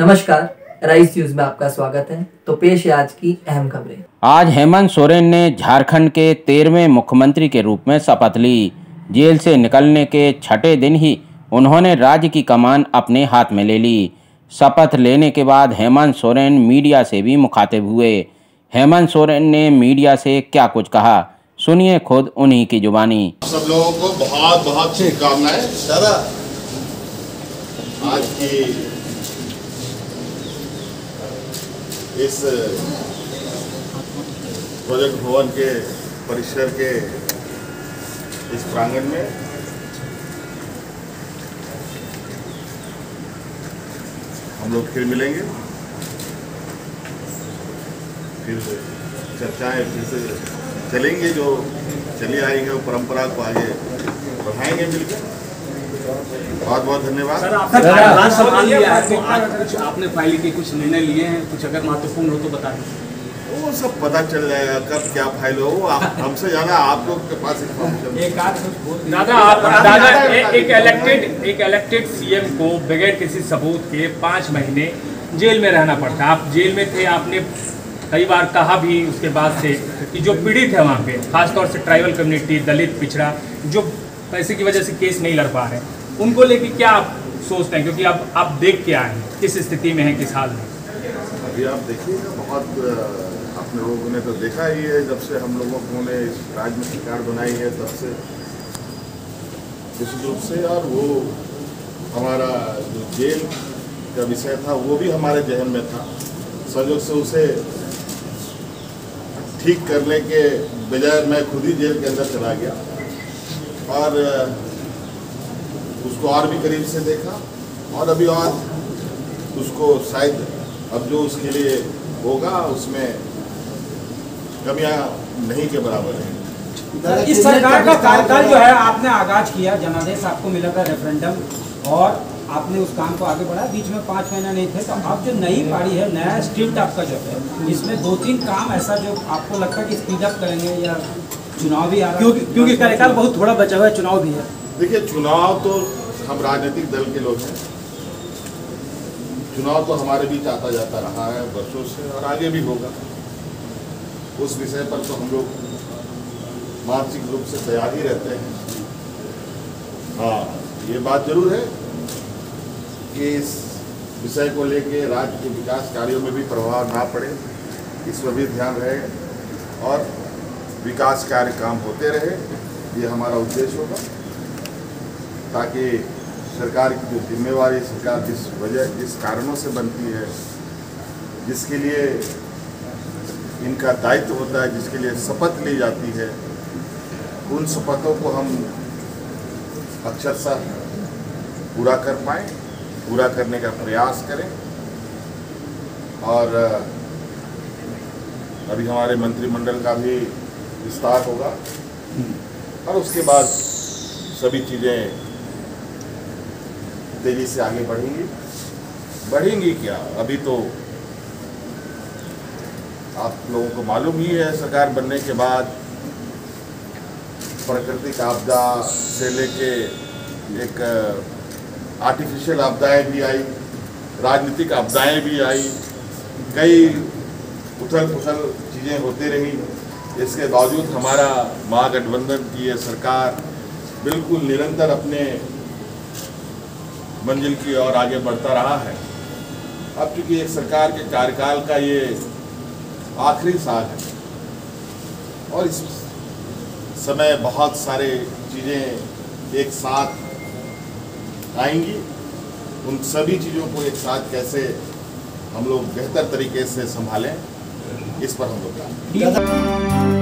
नमस्कार, rise news में आपका स्वागत है। तो पेश है आज की अहम खबरें। आज हेमंत सोरेन ने झारखंड के 13वें मुख्यमंत्री के रूप में शपथ ली। जेल से निकलने के छठे दिन ही उन्होंने राज्य की कमान अपने हाथ में ले ली। शपथ लेने के बाद हेमंत सोरेन मीडिया से भी मुखातिब हुए। हेमंत सोरेन ने मीडिया से क्या कुछ कहा, सुनिए खुद उन्हीं की जुबानी। सब लोगों को बहुत बहुत शुभकामनाएं। दादा, आज की इस प्रोजेक्ट भवन के परिसर के इस प्रांगण में हम लोग फिर मिलेंगे, फिर चर्चाएं फिर से चलेंगे, जो चली आएंगे वो परंपरा को आगे बढ़ाएंगे मिलकर। बहुत बहुत धन्यवाद। सर, आपका सम्मान लिया है तो आज कुछ आपने फाइल के कुछ निर्णय लिए हैं, कुछ अगर महत्वपूर्ण हो तो बता दीजिए। वो सब पता चल जाएगा कब क्या फाइल हो, वो हमसे जाना आप लोग के पास इन्फॉर्मेशन। दादा, एक इलेक्टेड सीएम को बगैर किसी सबूत के 5 महीने जेल में रहना पड़ता है। आप जेल में थे, आपने कई बार कहा भी उसके बाद से कि जो पीड़ित है वहाँ पे, खासतौर से ट्राइबल कम्युनिटी, दलित, पिछड़ा, जो पैसे की वजह से केस नहीं लड़ पा रहे, उनको लेके क्या आप सोचते हैं, क्योंकि आप देख के आए हैं किस स्थिति में है, किस हाल में। अभी आप देखिएगा, बहुत अपने लोगों ने तो देखा ही है, जब से हम लोगों ने इस राज्य में सरकार बनाई है तब से निश्चित रूप से, और वो हमारा जो जेल का विषय था वो भी हमारे जहन में था। संयोग से उसे ठीक करने के बजाय मैं खुद ही जेल के अंदर चला गया और उसको और भी करीब से देखा, और अभी और उसको शायद अब जो उसके लिए होगा उसमें कमियां नहीं के बराबर है। इस सरकार का कार्यकाल जो है आपने आगाज किया, जनादेश आपको मिला था, रेफरेंडम, और आपने उस काम को आगे बढ़ाया। बीच में 5 महीना नहीं थे, तो आप जो नई पारी है, नया स्ट्रीट आपका जो है, इसमें 2-3 काम ऐसा जो आपको लगता है कि स्पीड अप करेंगे, या चुनाव भी आ रहा, क्योंकि कार्यकाल बहुत थोड़ा बचा हुआ है, चुनाव भी है। देखिए, चुनाव तो हम राजनीतिक दल के लोग हैं, चुनाव तो हमारे बीच आता जाता रहा है वर्षों से और आगे भी होगा। उस विषय पर तो हम लोग मानसिक रूप से तैयार ही रहते हैं। हाँ, ये बात जरूर है कि इस विषय को लेके राज्य के विकास कार्यों में भी प्रभाव ना पड़े, इस पर भी ध्यान रहे और विकास कार्य काम होते रहे, ये हमारा उद्देश्य होगा, ताकि सरकार की जो जिम्मेवारी, सरकार जिस वजह, जिस कारणों से बनती है, जिसके लिए इनका दायित्व होता है, जिसके लिए शपथ ली जाती है, उन शपथों को हम अक्षरशः पूरा कर पाएँ, पूरा करने का प्रयास करें। और अभी हमारे मंत्रिमंडल का भी विस्तार होगा और उसके बाद सभी चीज़ें तेज़ी से आगे बढ़ेंगी। क्या अभी तो आप लोगों को मालूम ही है, सरकार बनने के बाद प्राकृतिक आपदा से लेके एक आर्टिफिशियल आपदाएँ भी आई, राजनीतिक आपदाएँ भी आई, कई उथल पुथल चीज़ें होती रही। इसके बावजूद हमारा महागठबंधन की ये सरकार बिल्कुल निरंतर अपने मंजिल की ओर आगे बढ़ता रहा है। अब चूँकि एक सरकार के कार्यकाल का ये आखिरी साल है और इस समय बहुत सारे चीज़ें एक साथ आएंगी, उन सभी चीज़ों को एक साथ कैसे हम लोग बेहतर तरीके से संभालें, इस पर हम लोग ध्यान दें।